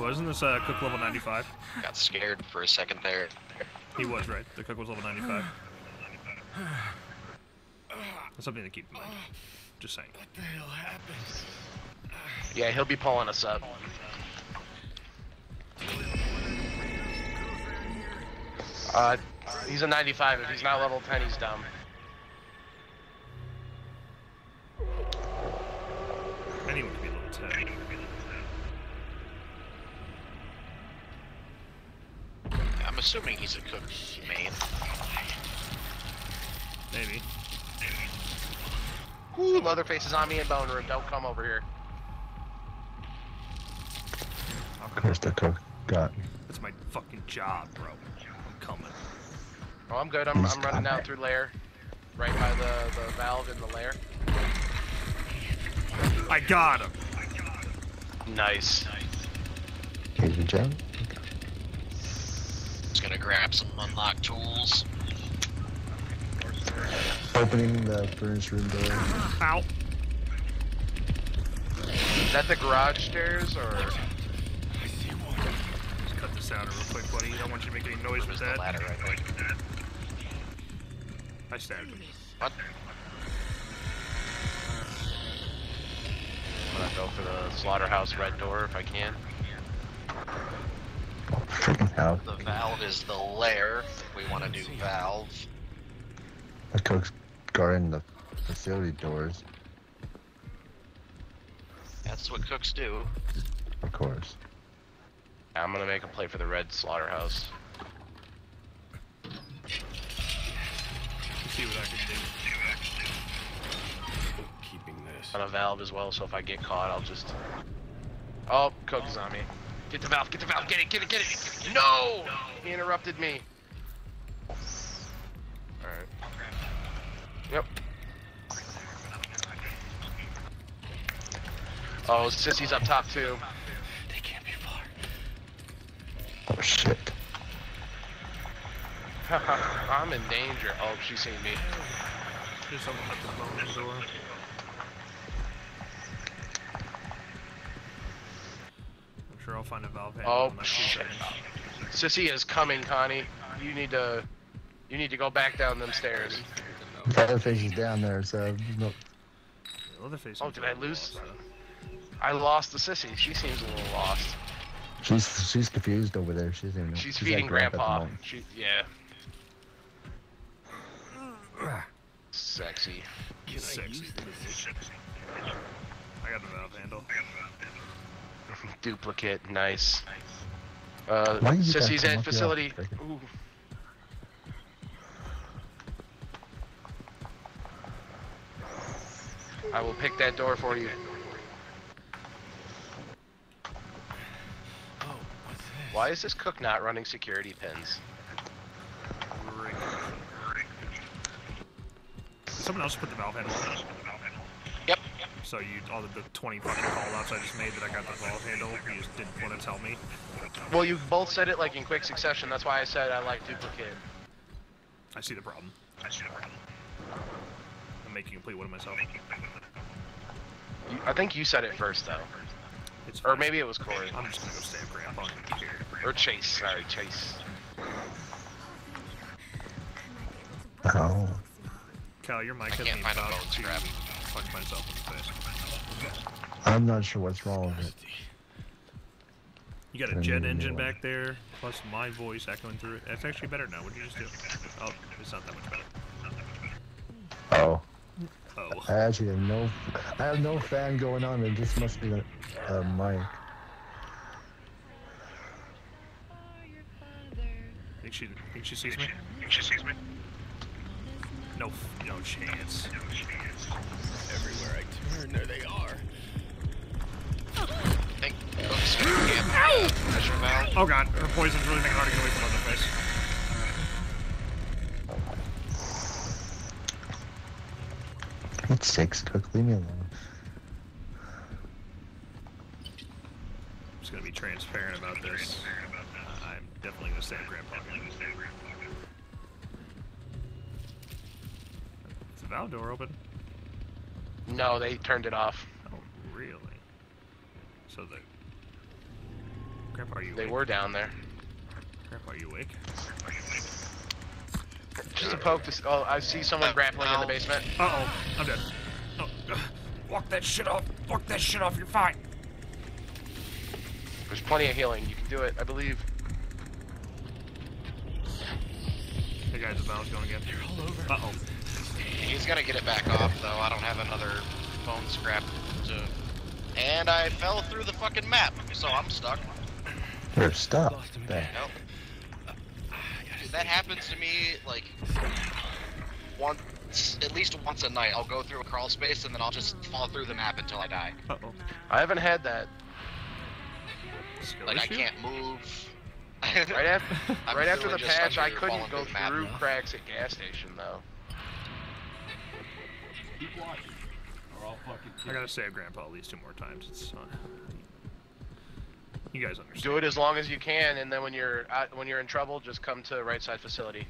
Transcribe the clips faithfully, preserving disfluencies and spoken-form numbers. Wasn't this uh, Cook level ninety-five? Got scared for a second there. He was right. The Cook was level ninety-five. That's something to keep in mind. Just saying. What the hell happens? Yeah, he'll be pulling us up. Uh, he's a ninety-five. If he's not level ten, he's dumb. Anyone can be level ten. I'm assuming he's a Cook main. Maybe. Ooh, Leatherface is on me in Bone Room. Don't come over here. Where's the Cook? Got. That's my fucking job, bro. I'm coming. Oh, I'm good. I'm, I'm running out through lair. Right by the, the valve in the lair. I got him. I got him. Nice. Nice. Good job. Just gonna grab some unlock tools. Opening the furnace room door. Ow. Is that the garage stairs or? I see one. Just cut this out real quick, buddy. I don't want you to make any noise with that. Ladder right there. I stabbed him. What? I'm gonna go for the slaughterhouse red door if I can. How? The valve is the lair. We want to do valve. The Cook's guarding the facility doors. That's what cooks do. Of course. I'm gonna make a play for the red slaughterhouse. See what I can do. I'm keeping this. On a valve as well, so if I get caught, I'll just. Oh, Cook's on me. Get the valve! Get the valve! Get it! Get it! Get it! Get it. No! He interrupted me. All right. Yep. Oh, Sissy's up top too. They can't be far. Oh shit. I'm in danger. Oh, she's seen me. There's someone at the phone door. I'm sure I'll find a valve handle. Oh shit. Sissy is coming, Connie. You need to, you need to go back down them stairs. Leatherface is down there, so no. Leatherface. Oh, did I lose? I lost the Sissy. She seems a little lost. She's she's confused over there. She doesn't even know. She's, she's feeding Grandpa. She, yeah. Sexy. Can Sexy. I, I got the valve handle. Duplicate. Nice. Uh, Sissy's at facility. Ooh. I will pick that door for you. Oh, what's this? Why is this Cook not running security pins? Someone else put the valve handle on. Yep. So you, all the, the twenty fucking call-outs I just made that I got the valve handle, you just didn't want to tell me. Well, you both said it like in quick succession. That's why I said I like duplicate. I see the problem. I see the problem. I'm making a complete one of myself. You, I think you said it first, though. It's or maybe it was Corey. I'm just gonna go stab Grandpa. Or Chase, sorry, Chase. Oh. Cal, your mic hasn't even about to fuck myself in the face. I'm not sure what's wrong with it. You got a jet engine back there, plus my voice echoing through it. That's actually better now. What did you just do? Oh, it's not that much better. Oh. Oh. I actually have no, I have no fan going on, and this must be a, a mic. Think she, think she sees me? Think she sees me? No, no chance. No chance. Everywhere I turn, there they are. Think, oops, yeah, pressure valve. Oh god, her poison's really making it hard to get away from the other place. It's six, Cook, leave me alone. I'm just gonna be transparent about this. Uh, I'm definitely gonna stab Grandpa. Is the valve door open? No, they turned it off. Oh, really? So the Crap, are you They awake? were down there. Crap, are you awake? Just a poke to see. Oh, I see someone uh, grappling ow. in the basement. Uh-oh, I'm dead. Oh. Walk that shit off. Walk that shit off, you're fine. There's plenty of healing. You can do it, I believe. That guy's about going again. They're all over. Uh-oh. He's gonna get it back off, though. I don't have another phone scrap to... And I fell through the fucking map, so I'm stuck. You're stuck. There. Nope. That happens to me like once, at least once a night. I'll go through a crawl space and then I'll just fall through the map until I die. Uh oh. I haven't had that. Like I can't move. Right after, right after the patch, I couldn't go through cracks at gas station though. Keep walking, or I'll fucking kill you. I gotta save Grandpa at least two more times. It's fun. You guys understand. Do it as long as you can, and then when you're out, when you're in trouble, just come to right side facility.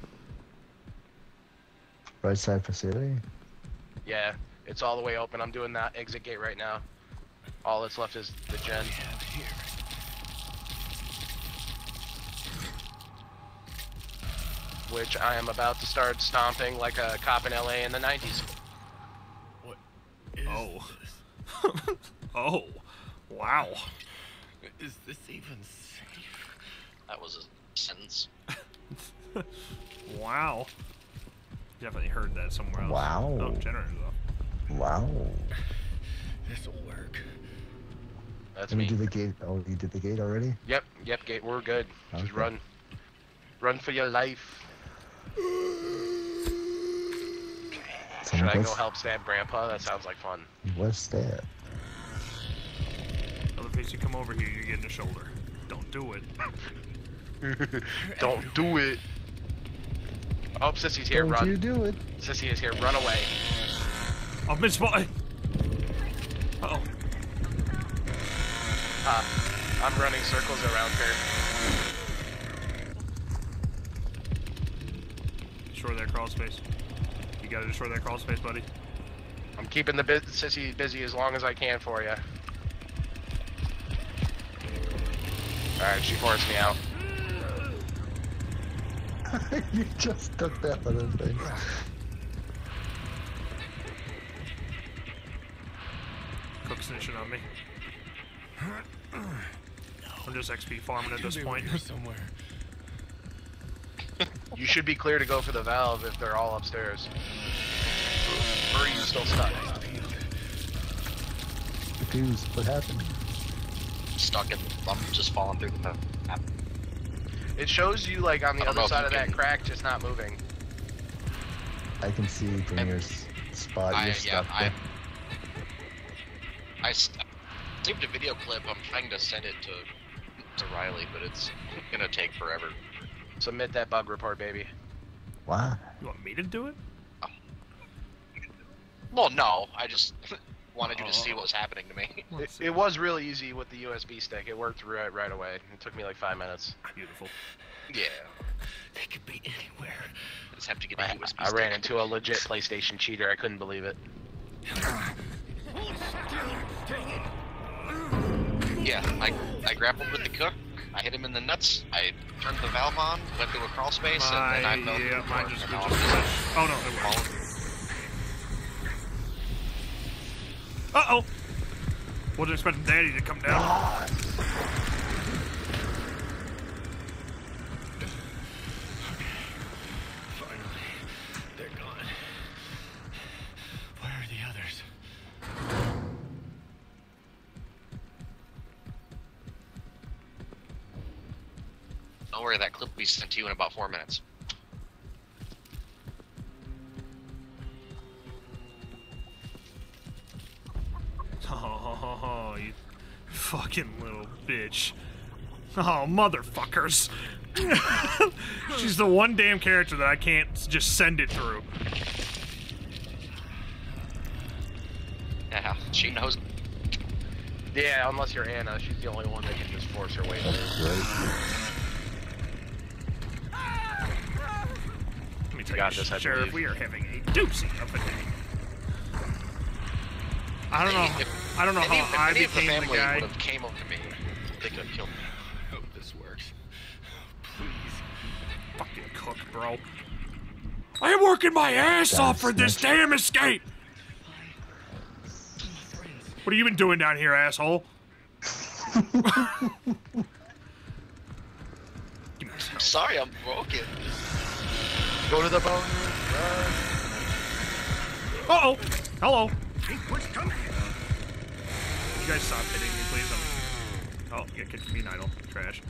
Right side facility? Yeah, it's all the way open. I'm doing that exit gate right now. All that's left is the gen. Which I am about to start stomping like a cop in L A in the nineties. What is oh. this? Oh. Wow. Is this even safe? That was a sentence. Wow. Definitely heard that somewhere else. Wow. Oh, generator though. Wow. This'll work. That's Let me. do the gate. Oh, you did the gate already? Yep. Yep. Gate. We're good. Okay. Just run. Run for your life. Should I go help stab Grandpa? That sounds like fun. What's that? If you come over here, you're getting a shoulder. Don't do it. Don't do it. Oh, Sissy's here. Don't run. You do it. Sissy is here. Run away. I've been spotted. Uh oh. Uh, I'm running circles around her. Destroy that crawl space. You gotta destroy that crawl space, buddy. I'm keeping the bu Sissy busy as long as I can for you. Alright, she forced me out. You just took that little thing. Cook snitching on me. No. I'm just X P farming at this point. Somewhere. You should be clear to go for the valve if they're all upstairs. Or are you still stuck? Confused. What happened? Stuck in the bump, just falling through the map. It shows you like on the other side of that crack, just not moving. I can see from your spot. I, your yeah, I, I, I saved a video clip. I'm trying to send it to to Riley, but it's gonna take forever. Submit that bug report, baby. Why? You want me to do it? Oh. Well, no, I just. wanted you oh. to see what was happening to me. It, it was really easy with the U S B stick. It worked right, right away. It took me like five minutes. Beautiful. Yeah. They could be anywhere. I just have to get I, the U S B I stick. I ran into a legit PlayStation cheater. I couldn't believe it. Yeah, I, I grappled with the cook. I hit him in the nuts. I turned the valve on, went through a crawl space, My, and then I fell yeah, the mine just, just, just Oh, no. It worked. Uh-oh! Wasn't expecting Daddy to come down. God. Okay. Finally. They're gone. Where are the others? Don't worry, that clip will be sent to you in about four minutes. Oh, you fucking little bitch. Oh, motherfuckers. She's the one damn character that I can't just send it through. Yeah, she knows. Yeah, unless you're Anna, she's the only one that can just force her way through. Let me tell you, this, Sheriff, believe. we are having a doozy of a day. I don't know. If, I don't know if, how if I became the guy. If the family would have came up to me, they could have killed me. this works. Please. Fucking cook, bro. I'm working my ass That's off for this damn escape! What have you been doing down here, asshole? I'm sorry, I'm broken. Go to the bone room. Uh-oh! Hello! You guys stop hitting me, please. I'm... Oh, yeah, get me an idol. Trash.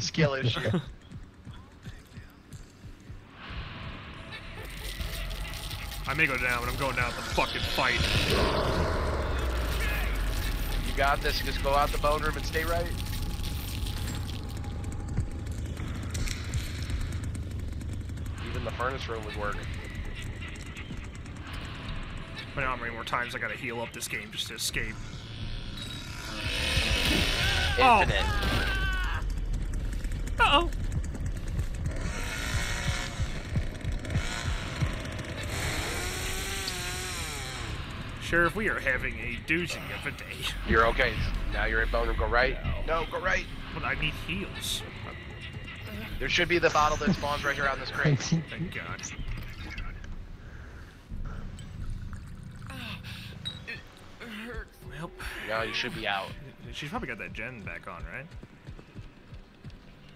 Skill issue. I may go down, but I'm going down with the fucking fight. You got this. Just go out the bone room and stay right. Even the furnace room would work. I don't know how many more times I gotta heal up this game just to escape. Infinite. Oh. Uh-oh. Sheriff, we are having a doozy of a day. You're okay. Now you're at bone room. Go right. No. no, go right. But I need heals. There should be the bottle that spawns right here on this crate. Thank God. Nope. No, you should be out. She's probably got that gen back on, right?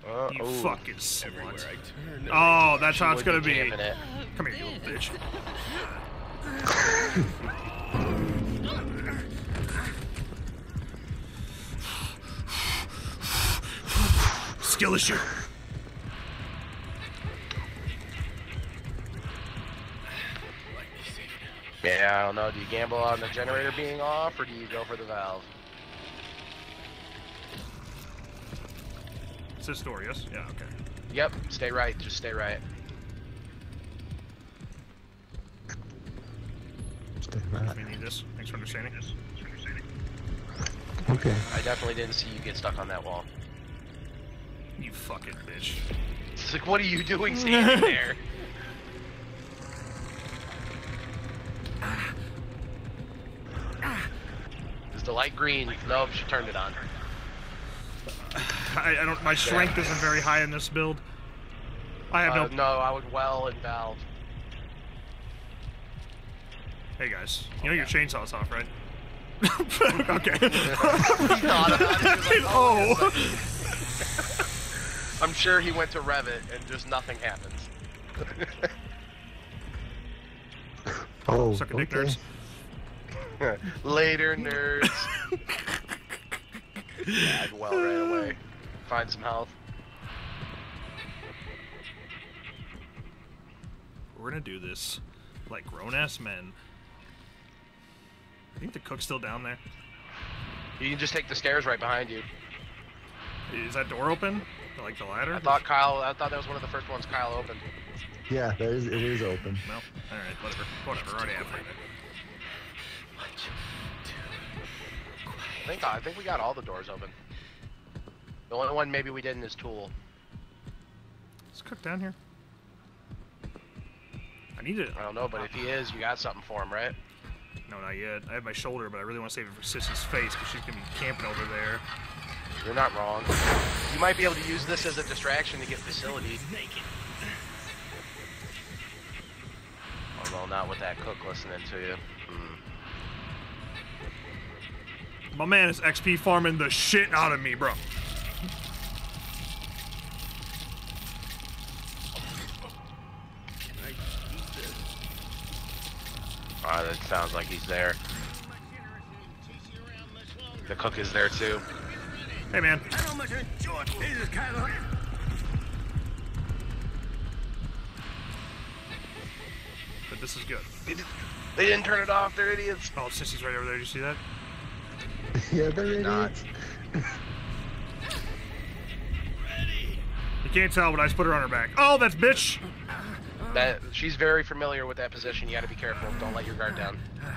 Uh, you oh. fucking slut. Oh, that's she how it's gonna be. be. Come here, you little bitch. Skill issue. Yeah, I don't know. Do you gamble on the generator being off, or do you go for the valve? It's this door, yes? Yeah, okay. Yep, stay right. Just stay right. Stay right. We need this. Thanks for understanding. Thanks for understanding. Okay. I definitely didn't see you get stuck on that wall. You fucking bitch. It's like, what are you doing standing there? Is the light green? No, she turned it on. I, I don't. My strength yeah. isn't very high in this build. I have uh, no. No, I would well and valve. Hey guys, you okay. know your chainsaw's off, right? okay. Oh. I'm sure he went to Revit and just nothing happens. Oh, suck a dick, okay. nerds. Later, nerds. Yeah, I'd well right away. Find some health. We're gonna do this like grown-ass men. I think the cook's still down there. You can just take the stairs right behind you. Is that door open? Like the ladder? I thought Kyle. I thought that was one of the first ones Kyle opened. Yeah, there is, it is open. Well, all right, whatever. Whatever. Already have it. I think I think we got all the doors open. The only one maybe we didn't is Tool. Let's cook down here. I need it. I don't know, but if he is, you got something for him, right? No, not yet. I have my shoulder, but I really want to save it for Sissy's face because she's gonna be camping over there. You're not wrong. You might be able to use this as a distraction to get facility. Although not with that cook listening to you. Mm. My man is X P farming the shit out of me, bro. Alright, that sounds like he's there. The cook is there too. Hey man. I don't much enjoy this kind of... But this is good. They didn't, they didn't turn it off, they're idiots. Oh, Sissy's right over there, did you see that? Yeah, they're idiots. Not. You can't tell, but I just put her on her back. Oh, that's bitch! That, she's very familiar with that position, you gotta be careful. Don't let your guard down. I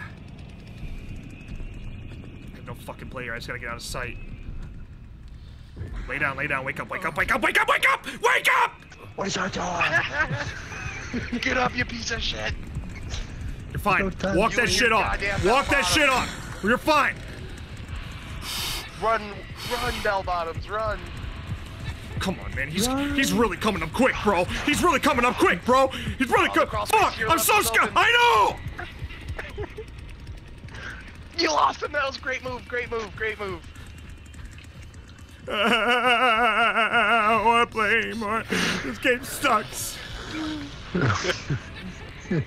have no fucking player, I just gotta get out of sight. Lay down, lay down, wake up, wake up, wake up, wake up, wake up, wake up! Where's our dog? Get up, you piece of shit! You're fine. Walk that shit off. Walk that shit off. You're fine. Run, run, bell bottoms, run. Come on, man. He's run. he's really coming up quick, bro. He's really coming up quick, bro. He's really oh, coming. Fuck! I'm so scared. I know. You lost him. That was great move. Great move. Great move. Uh, I want to play anymore. This game sucks. You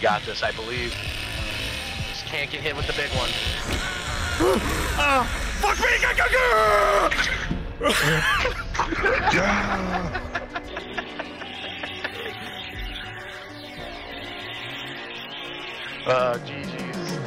got this, I believe. Just can't get hit with the big one. Uh, fuck me! Go, go, go! Yeah. Uh, G G's.